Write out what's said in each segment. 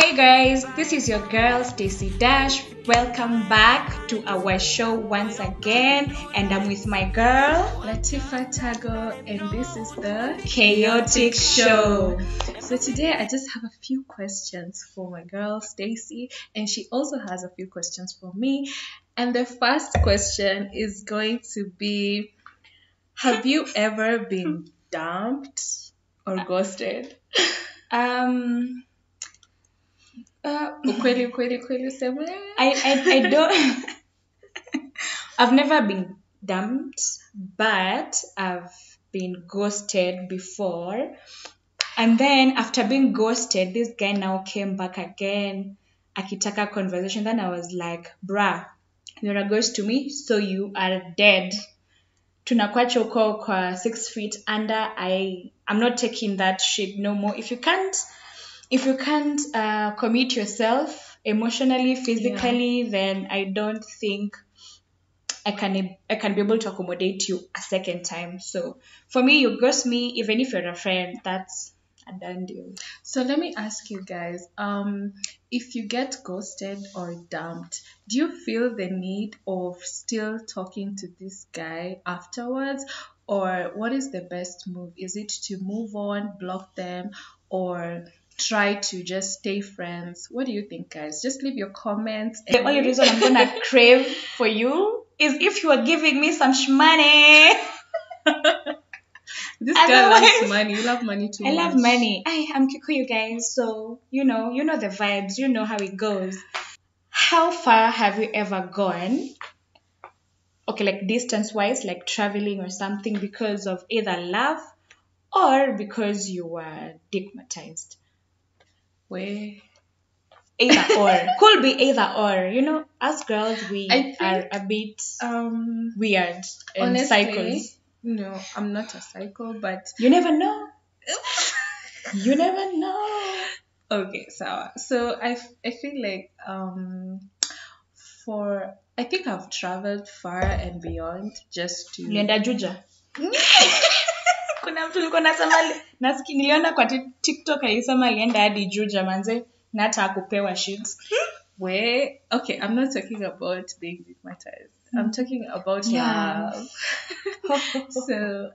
Hey guys, this is your girl Staicey Dash. Welcome back to our show once again, and I'm with my girl Latifah Tago, and this is the K'otic show. So today I just have a few questions for my girl Staicey, and she also has a few questions for me. And the first question is going to be, have you ever been dumped or ghosted? I don't. I've never been dumped, but I've been ghosted before. And then after being ghosted, this guy now came back again, akitaka conversation. Then I was like, bruh, you're a ghost to me, so you are dead. Tunakuwa choko kwa 6 feet under. I'm not taking that shit no more. If you can't commit yourself emotionally, physically, then I don't think I can be able to accommodate you a second time. So for me, you ghost me, even if you're a friend, that's a done deal. So let me ask you guys, if you get ghosted or dumped, do you feel the need of still talking to this guy afterwards? Or what is the best move? Is it to move on, block them, or try to just stay friends? What do you think, guys? Just leave your comments. The only reason I'm gonna crave for you is if you are giving me some money. This girl loves money. You love money too. I love money. I'm Kikuyu, guys, so you know the vibes. You know how it goes. How far have you ever gone? Okay, like distance-wise, like traveling or something, because of either love or because you were stigmatized. Way either or. Could be either or. You know, us girls, we are a bit weird and honestly, psychos. No, I'm not a psycho, but you never know. You never know. Okay, so I feel like I think I've traveled far and beyond just to Lienda Juja. Kuna mtu liko nasema nasikia niliona kwa TikTok alisema alienda hadi Juja manze na hata kupewa shits. We okay, I'm not talking about being stigmatized. I'm talking about love. So,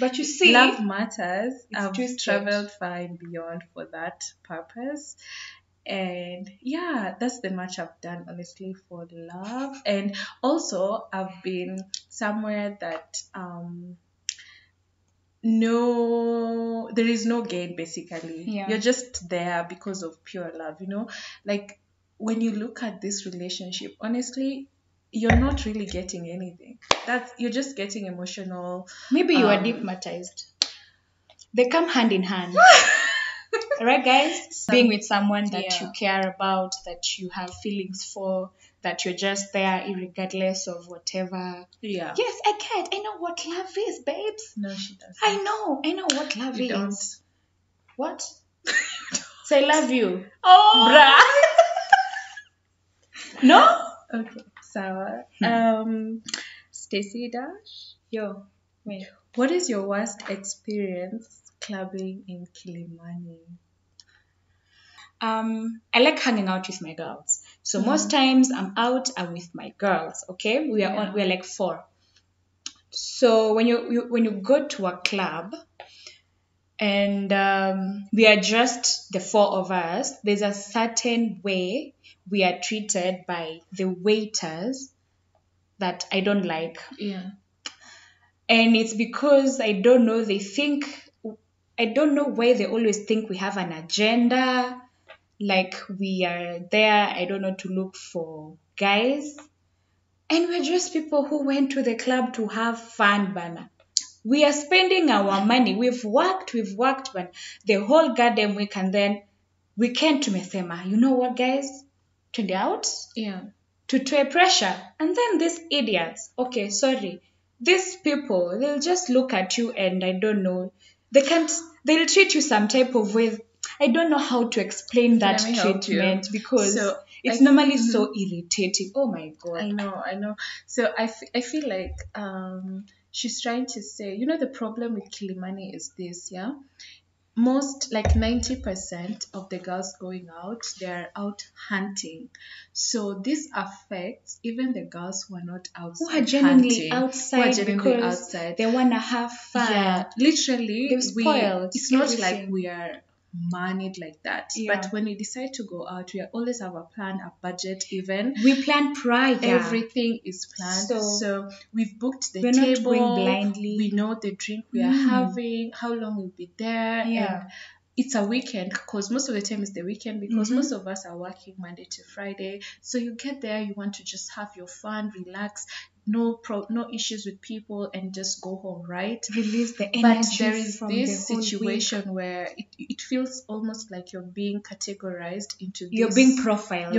but you see, love matters. I've traveled far and beyond for that purpose. And yeah, that's the much I've done, honestly, for love. And also, I've been somewhere that no, there is no gain, basically. Yeah. You're just there because of pure love, you know? Like, when you look at this relationship, honestly, you're not really getting anything. You're just getting emotional. Maybe you are stigmatized. They come hand in hand. Alright, guys? Being with someone that you care about, that you have feelings for, that you're just there irregardless of whatever. Yeah. Yes, I know what love is, babes. No, she doesn't. I know what love is. Don't. What? Say, so love you. Oh! Bruh. No? Okay, Sarah. Staicey Dash? Yo. Wait. What is your worst experience clubbing in Kilimani? I like hanging out with my girls. So most times I'm out and with my girls, okay? We are like four. So when you go to a club and we are just the four of us, there's a certain way we are treated by the waiters that I don't like. Yeah. And it's because I don't know why they always think we have an agenda, like we are there, I don't know, to look for guys. And we're just people who went to the club to have fun, bana. We are spending our money. We've worked, but the whole goddamn week, and then we came to Mesema. You know what, guys? Turned out? Yeah. To try pressure. And then these idiots. Okay, sorry. These people, they'll just look at you and I don't know. They'll treat you some type of way. I don't know how to explain that treatment because it's normally so irritating. Oh my God. I know. So I feel like she's trying to say, you know, the problem with Kilimani is this, yeah? most, like 90% of the girls going out, they're out hunting. So this affects even the girls who are not outside, who are genuinely outside, they want to have fun. Yeah, literally, it's not like we are managed like that. Yeah. But when we decide to go out, we always have a plan, a budget even. We plan prior. Everything is planned. So we've booked the table. We're not going blindly. We know the drink we are having, how long we'll be there. Yeah. And it's a weekend, because most of the time it's the weekend, because most of us are working Monday to Friday. So you get there, you want to just have your fun, relax, no issues with people, and just go home, right? Release the energy. But there is this situation where it feels almost like you're being categorized into this. You're being profiled.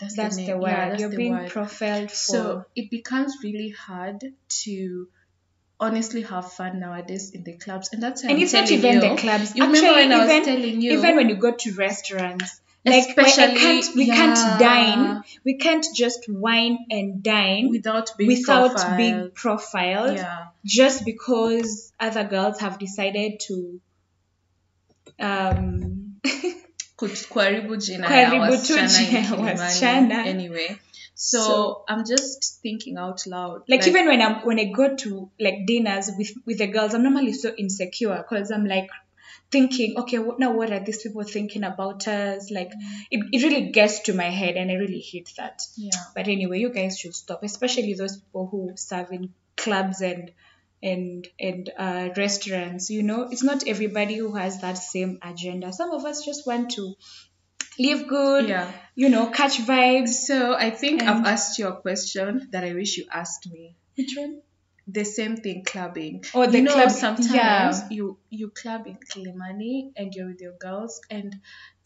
That's the word. Yeah, you're being profiled for. So it becomes really hard to honestly have fun nowadays in the clubs, and that's why I'm telling you. And it's not even the clubs. You remember when I was telling you? Even when you go to restaurants. Like, especially, we can't dine. We can't just wine and dine without being profiled. Yeah. Just because other girls have decided to anyway. So I'm just thinking out loud. Like even when I go to like dinners with the girls, I'm normally so insecure because I'm like, thinking, okay, now what are these people thinking about us? Like, it really gets to my head, and I really hate that. Yeah. But anyway, you guys should stop, especially those people who serve in clubs and restaurants. You know, it's not everybody who has that same agenda. Some of us just want to live good, you know, catch vibes. So I think I've asked you a question that I wish you asked me. Which one? The same thing, clubbing. Or the club. Sometimes you club in Kilimani and you're with your girls, and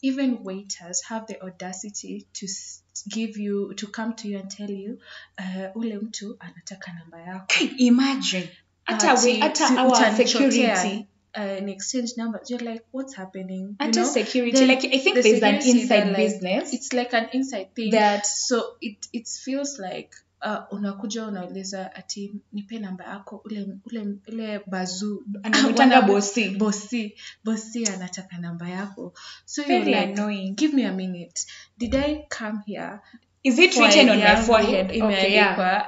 even waiters have the audacity to come to you and tell you, ule mtu anataka namba yako. Can you imagine? Our security. An exchange number. You're like, what's happening? Security. I think there's an inside business. Like, it's like an inside thing. So it feels like, unakuja unaeleza ati nipe namba yako ule bazoo anaitanga bosi anataka namba yako. So you're like, annoying. Give me a minute, did I come here? Is it written on my forehead? Okay, yeah.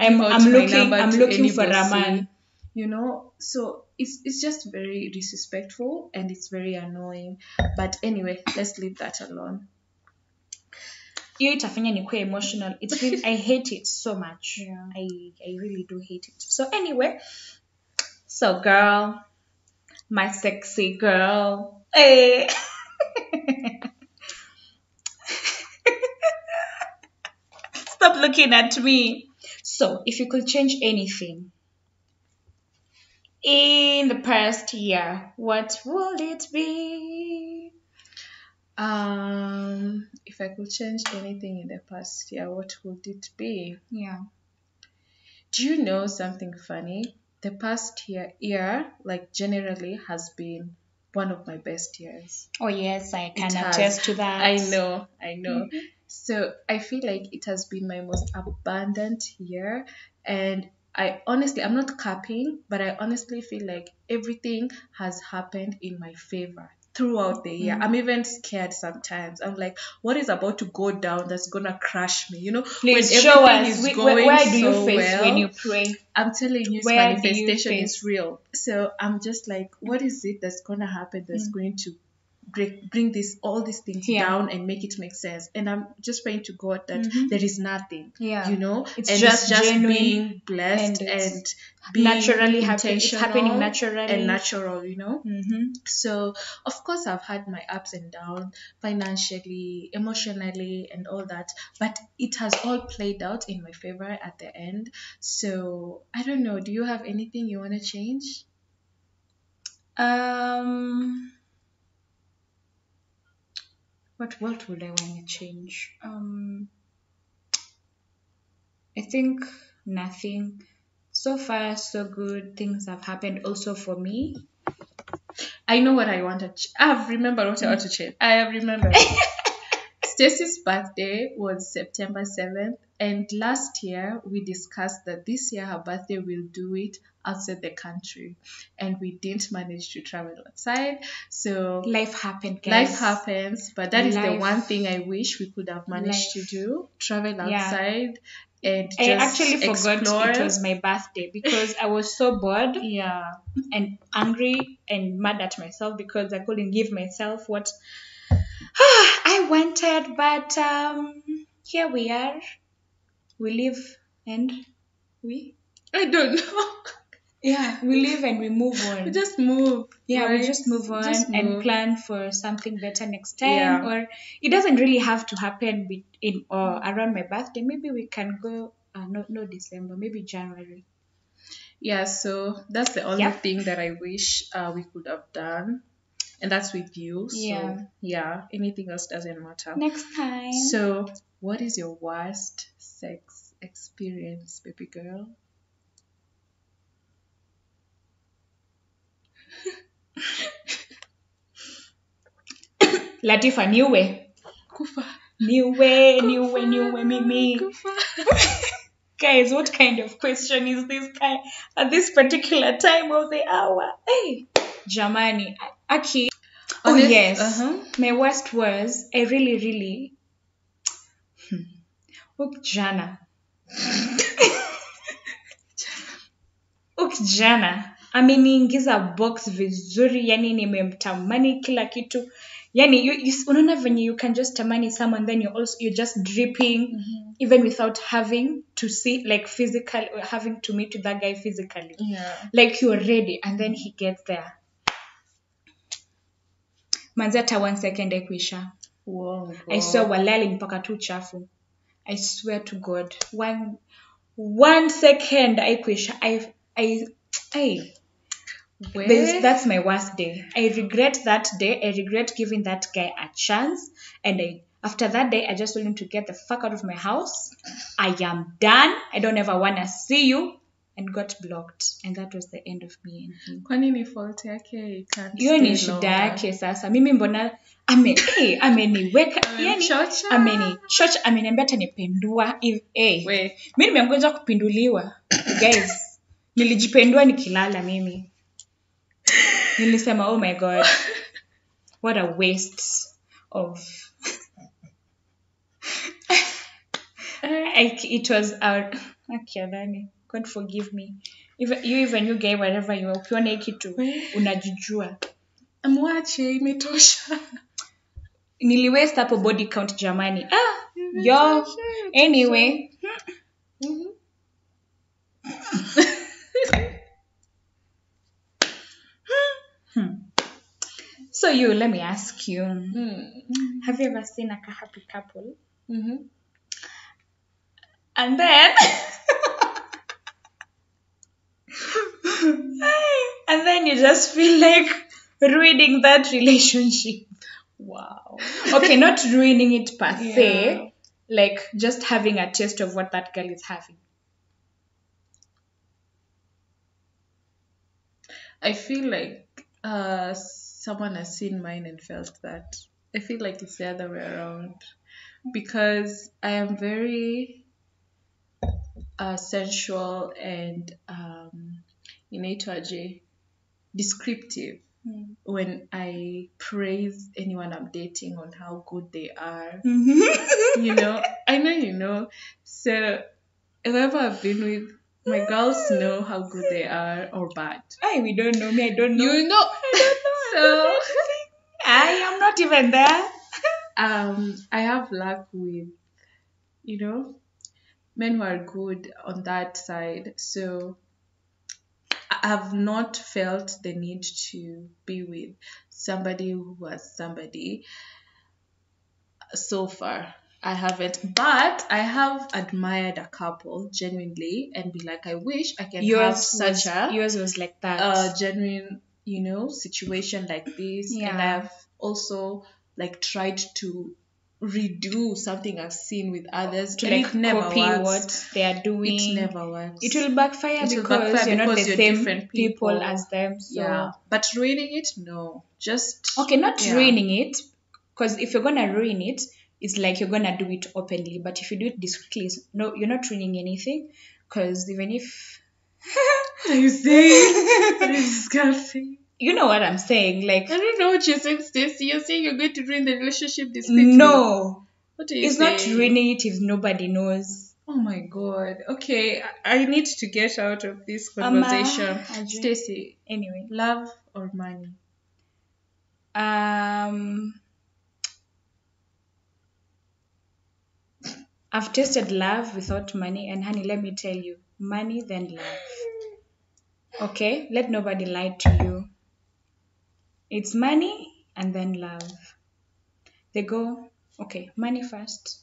I'm looking for a man, you know. So it's just very disrespectful and it's very annoying. But anyway, let's leave that alone. Emotional. It's really, I hate it so much. Yeah. I really do hate it. So anyway, girl, my sexy girl. Hey. Stop looking at me. So if you could change anything in the past year, what would it be? If I could change anything in the past year, what would it be? Yeah. Do you know something funny? The past year, like generally, has been one of my best years. Oh yes, I can attest to that. I know. Mm-hmm. So I feel like it has been my most abundant year, and I'm not capping, but I honestly feel like everything has happened in my favor throughout the year. I'm even scared sometimes. I'm like, what is about to go down that's gonna crush me? You know, please show us. Where do you face when you pray? I'm telling you, manifestation is real. So I'm just like, what is it that's gonna happen that's going to bring all these things down and make it make sense? And I'm just praying to God that there is nothing. Yeah, you know, it's just being blessed and being naturally happening. It's happening naturally and natural, you know. So of course I've had my ups and downs financially, emotionally, and all that, but it has all played out in my favor at the end. So I don't know. Do you have anything you want to change? What would I want to change? I think nothing. So far, so good. Things have happened also for me. I know what I want to change. I remember what I want to change. Staicey's birthday was September 7th, and last year we discussed that this year her birthday will do it outside the country, and we didn't manage to travel outside. So life happened, guys. Life happens, but that is the one thing I wish we could have managed to do: travel outside. And I just actually forgot it was my birthday because I was so bored, and angry and mad at myself because I couldn't give myself what I wanted. But here we are, we live and I don't know. We live and we move on. We just move. Right? We just move on and plan for something better next time. Or it doesn't really have to happen in or around my birthday. Maybe we can go, no December, maybe January. Yeah, so that's the only thing that I wish we could have done. And that's with you. So, anything else doesn't matter. Next time. So, what is your worst sex experience, baby girl? Latifah, niwe mimi. Guys, what kind of question is this guy at this particular time of the hour? Hey, jamani, aki. My worst was I really ukjana ameniingiza box vizuri, yani nimemtamani kila kitu. Yani you unaona venye you can just tamani someone, then you're just dripping even without having to see, like, physically, or having to meet with that guy physically. Like, you're ready, and then he gets there. Manzata 1 second ekwisha. Wow. I saw walali mpaka tu chafu. I swear to God. One second ekwisha. That's my worst day. I regret that day. I regret giving that guy a chance. And after that day, I just want him to get the fuck out of my house. I am done. I don't ever want to see you. And got blocked. And that was the end of me. Kwani ni fault yake? You can't stay longer. Iyo ni shida yake sasa. Mimi mbona ameniweka. Amenichocha. Ameniambia atanipindua. Mimi nimeangoja kupinduliwa. Guys. Nilijipendua nikilala mimi. Nilisema, oh my God. What a waste of... it was our... God forgive me. Even you gay, whatever you are. Ukiona hiki tu, unajijua. Mwache, imetosha. Niliwaste hapo body count jamani. Anyway. So let me ask you, have you ever seen a happy couple? And then, you just feel like ruining that relationship. Wow. Okay, not ruining it per se, like just having a taste of what that girl is having. I feel like someone has seen mine and felt that. I feel like it's the other way around because I am very sensual and descriptive when I praise anyone I'm dating on how good they are. So whoever I've been with, my girls know how good they are or bad. We don't know. Me, I don't know. You know. So, I am not even there. I have luck with, men who are good on that side. So, I have not felt the need to be with somebody who was somebody so far. I haven't, but I have admired a couple genuinely and be like, I wish I can have such a... Yours was like that. Genuine... situation like this, and I've also tried to redo something I've seen with others to copy what they are doing. It never works. It will backfire because you're not the same people as them. So. Yeah, but ruining it, no, just not ruining it, because if you're gonna ruin it, it's like you're gonna do it openly. But if you do it discreetly, no, you're not ruining anything, because even if you see, that is disgusting. You know what I'm saying? Like, I don't know what you're saying, Staicey. You're saying you're going to ruin the relationship discreetly. No, what are you saying? It's not ruining it if nobody knows. Oh my god. Okay, I need to get out of this conversation. Staicey, anyway, love or money? I've tasted love without money, and honey, let me tell you, money then love. Okay, let nobody lie to you. It's money and then love. They go, okay, money first,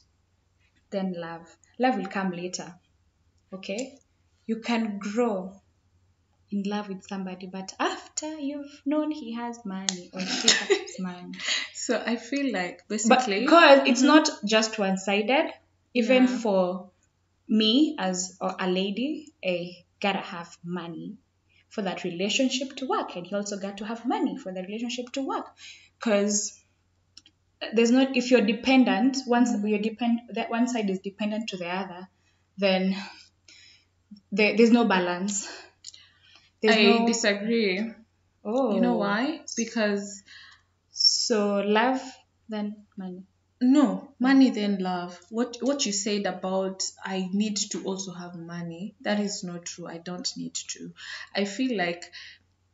then love. Love will come later, okay? You can grow in love with somebody, but after you've known he has money or she has money. So I feel like basically... Because it's not just one-sided. Even for me as a lady, I gotta have money for that relationship to work. And he also got to have money for the relationship to work. Because... there's not, if you're dependent, once you're dependent, that one side is dependent to the other, then there's no balance. I disagree. Oh, you know why? Because so love then money. No, money then love. What you said about I need to also have money, that is not true. I don't need to. I feel like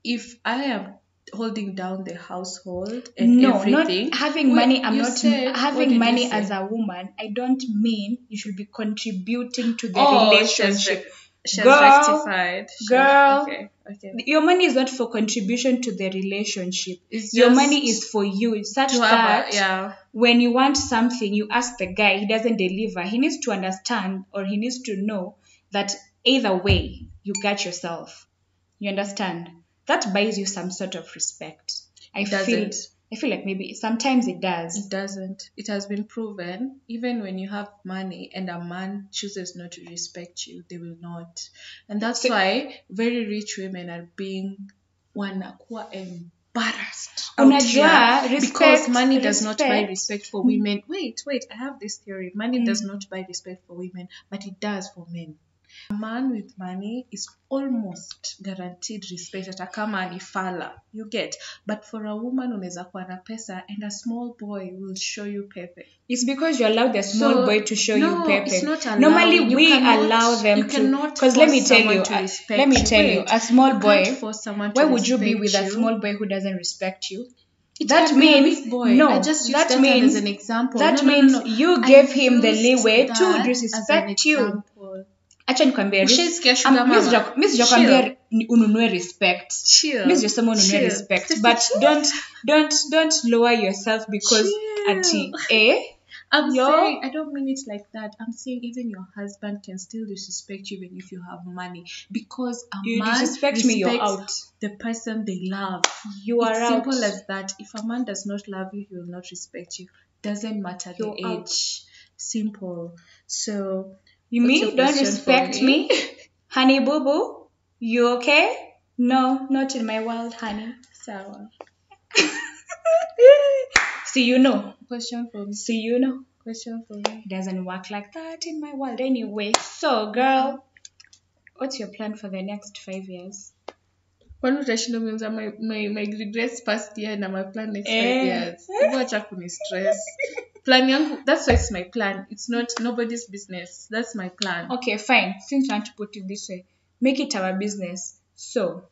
if I am holding down the household and everything. Not having money. I'm not having money as a woman. I don't mean you should be contributing to the relationship. Girl, okay. Your money is not for contribution to the relationship. Your money is for you, such that when you want something, you ask the guy. He doesn't deliver. He needs to understand, or he needs to know that either way, you got yourself. You understand? That buys you some sort of respect. I feel like maybe sometimes it does. It doesn't. It has been proven, even when you have money and a man chooses not to respect you, they will not. And that's why very rich women are being wanakuwa embarrassed out here, because money does not buy respect for women. Wait, I have this theory. Money does not buy respect for women, but it does for men. A man with money is almost guaranteed respect hata kama ni fala, you get. But for a woman unaweza kuwa na pesa and a small boy will show you pepe. It's because you allow the small boy to show you pepe. It's not allowed. Normally allow them to, because let me tell you, a small boy, why would you be with a small boy who doesn't respect you? That means you gave him the leeway to disrespect you. Acha nikwambie Miss Jokwambia ununue respect. Miss Josema ununue respect. But don't lower yourself because ati I'm saying I don't mean it like that. I'm saying even your husband can still disrespect you even if you have money, because you're out. The person they love. You are out. Simple as that. If a man does not love you, he will not respect you. Doesn't matter the age. Simple. So you mean you don't respect me? Honey boo boo, you okay? No, not in my world, honey. Sour. Question for me. Doesn't work like that in my world anyway. So, girl, what's your plan for the next 5 years? One rotation means my regrets past year and my plan next 5 years. Watch out for me stress. Plan yangu, that's why it's my plan. It's not nobody's business. That's my plan. Okay, fine. Since you want to put it this way, make it our business. So,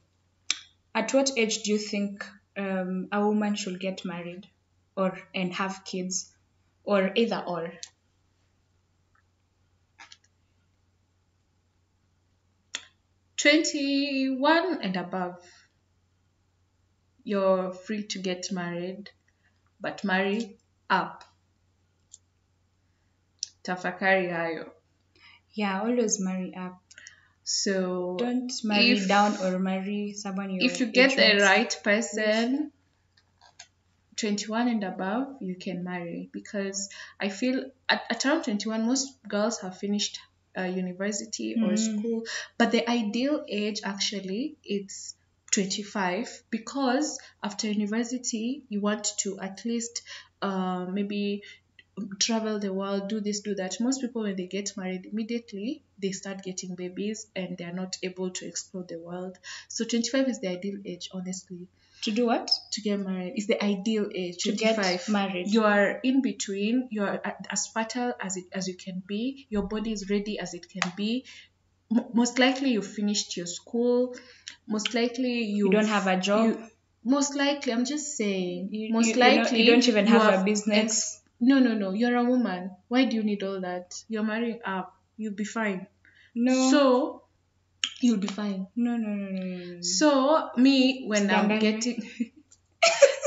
at what age do you think a woman should get married and have kids? Or either or? Or 21 and above. You're free to get married, but marry up. Tafakari hayo. Yeah, always marry up. So don't marry down or marry someone if you get the right person. 21 and above, you can marry, because I feel at around 21 most girls have finished university or school, but the ideal age actually it's 25, because after university you want to at least maybe travel the world, do this, do that. Most people, when they get married, immediately they start getting babies and they are not able to explore the world. So 25 is the ideal age, honestly. To do what? To get married. It's the ideal age. To 25. Get married. You are in between. You are as fertile as you can be. Your body is ready as it can be. Most likely you finished your school. Most likely you don't have a job. Most likely, I'm just saying. You don't even have a business. No. You're a woman. Why do you need all that? You're marrying up. You'll be fine. No. So. You'll be fine. No. So, me, when Stand I'm getting...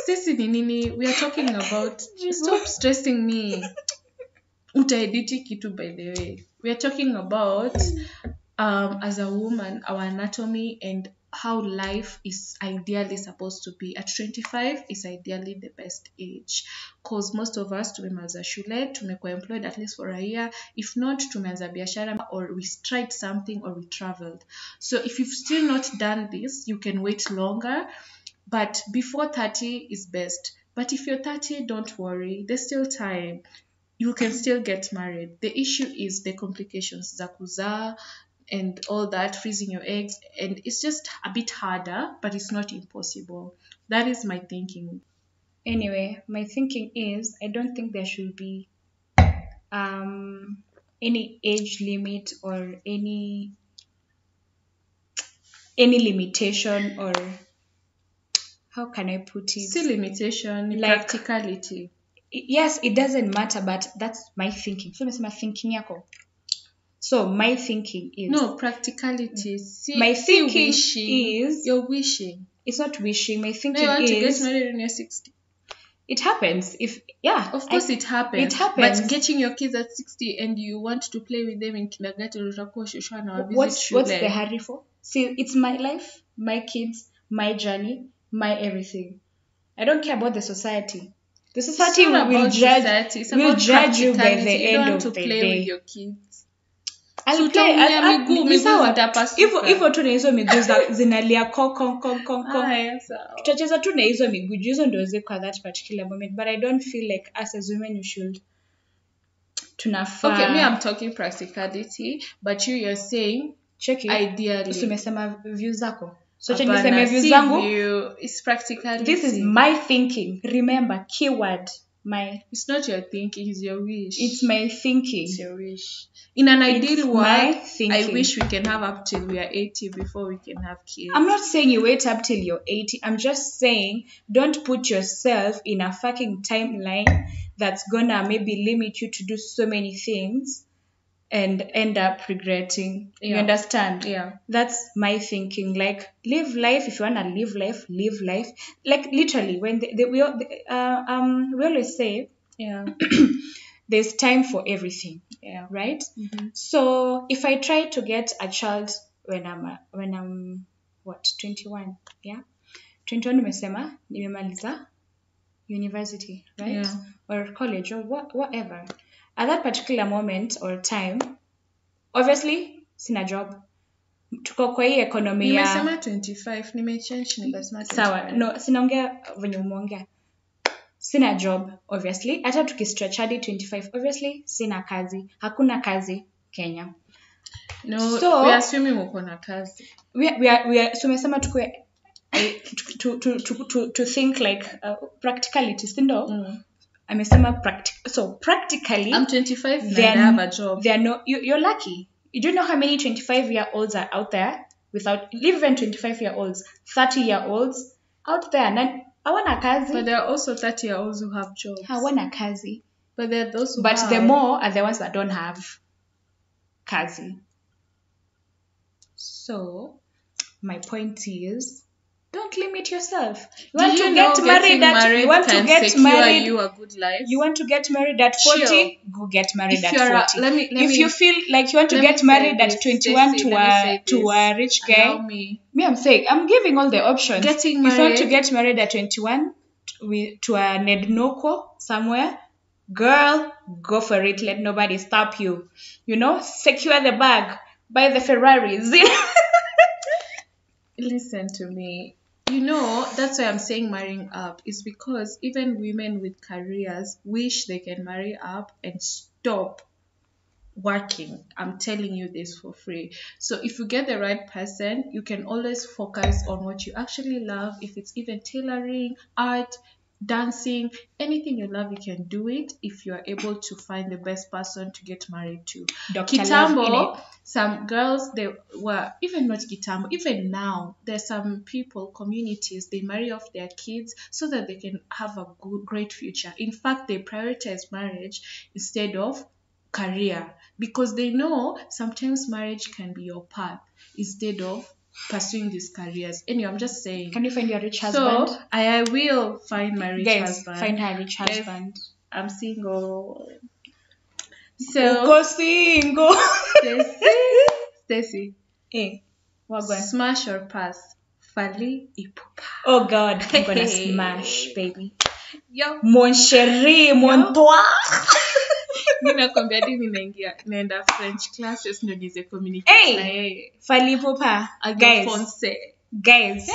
Staicey Ninini, we are talking about... Stop stressing me. Utaediti kitu, by the way. We are talking about, as a woman, our anatomy and how life is ideally supposed to be. At 25 is ideally the best age, because most of us tumeanza shule, tumekuwa employed at least for a year, if not tumeanza biashara, or we tried something, or we traveled. So if you've still not done this, you can wait longer, but before 30 is best. But if you're 30, don't worry, there's still time. You can still get married. The issue is the complications za kuzaa and all that, freezing your eggs, and it's just a bit harder, but it's not impossible. That is my thinking. Anyway, my thinking is, I don't think there should be any age limit or any limitation, or how can I put it? See, limitation, like, practicality. Yes, it doesn't matter, but that's my thinking. So my thinking yako. So my thinking is... No, practicality. See, my thinking is... You're wishing. It's not wishing. My thinking is... No, you want to get married when you're 60. It happens. Of course it happens. It happens. But getting your kids at 60 and you want to play with them in kindergarten... What's the hurry for? See, it's my life, my kids, my journey, my everything. I don't care about the society. The society will judge you by the end of the day. You don't want to play with your kids. Hivyo tu na hizo miguu zinalia kong. Tutacheza tu na hizo miguu hizo ndio ziko at that particular moment, but I don't feel like us as women you should tunafaa. Okay, me I'm talking practicality, but you're saying check it. Ideally. Umesema views zako. So check niseme views zangu. It's practicality. This is my thinking. Remember, keyword. It's not your thinking, it's your wish. It's my thinking. It's your wish. In an ideal world, I wish we can have up till we are 80 before we can have kids. I'm not saying you wait up till you're 80. I'm just saying don't put yourself in a fucking timeline that's gonna maybe limit you to do so many things and end up regretting. Yeah. You understand? Yeah. That's my thinking. Like, live life. If you wanna live life, live life. Like, literally, when we always say, yeah, there's time for everything. Yeah. Right. Mm-hmm. So if I try to get a child when I'm what, 21? Yeah. 21 nimesema nimemaliza university, right? Yeah. Or college or whatever. At that particular moment or time, obviously, sina job. Tuko kwa hii economy ya... Nimesema 25, nimechange, nimesema 25. Sawa, no, sinaongea venye umeongea. Sina job, obviously. Hata tukistretch hadi 25, obviously, sina kazi. Hakuna kazi Kenya. No, so, we are assuming uko na kazi. We are so umesema tukue... to think like practicality, sindo? Mm. Amesema practically I'm 25 and I have a job. They are no, you're lucky. You don't know how many 25-year-olds are out there without even 25-year-olds, 30-year-olds out there. And hawana kazi. But there are also 30-year-olds who have jobs. Hawana kazi. But there are those who But have. The more are the ones that don't have kazi. So my point is, don't limit yourself. You want to get married. You a good life. You want to get married at 40. Sure. Go get married at 40. If you feel like you want to get married at 21 to a rich guy, me I'm saying I'm giving all the options. Getting married. If you want to get married at 21 to a Nednoko somewhere, girl, go for it. Let nobody stop you. You know, secure the bag, buy the Ferraris. Listen to me. You know, that's why I'm saying marrying up is because even women with careers wish they can marry up and stop working. I'm telling you this for free. So if you get the right person, you can always focus on what you actually love. If it's even tailoring, art, dancing, anything you love, you can do it if you are able to find the best person to get married to. Dr. Kitambo, some girls, they were even not Kitambo, even now there's some people, communities, they marry off their kids so that they can have a good, great future. In fact, they prioritize marriage instead of career because they know sometimes marriage can be your path instead of pursuing these careers. Anyway, I'm just saying. Can you find your rich husband? So I will find my rich husband. Find her rich husband. Yes, I'm single. So go single. Staicey. Hey, what going? Smash or pass? Fali ipupa. Oh God, I'm gonna smash, baby. Yo. Mon chéri, mon toi. Nenda French classes no nize communicate. Hey, Fali Popa, guys, guys,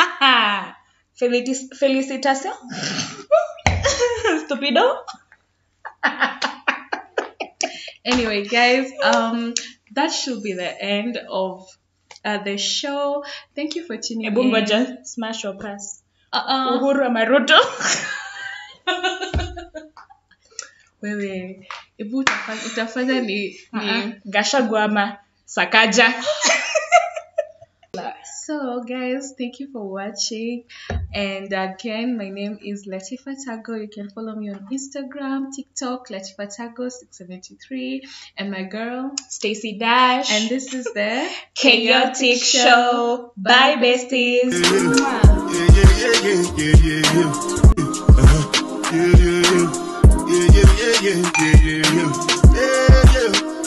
haha, felicitations, stupido. Anyway, guys, that should be the end of the show. Thank you for tuning in. Smash or pass. Uhuru Amaroto. Wewe, ebu utafanya ni gasha guama sakaja. So guys, thank you for watching. And again, my name is Latifah Tago. You can follow me on Instagram, TikTok, Latifah Tago 673, and my girl Staicey Dash. And this is the K'otic Show. Bye, besties. Yeah.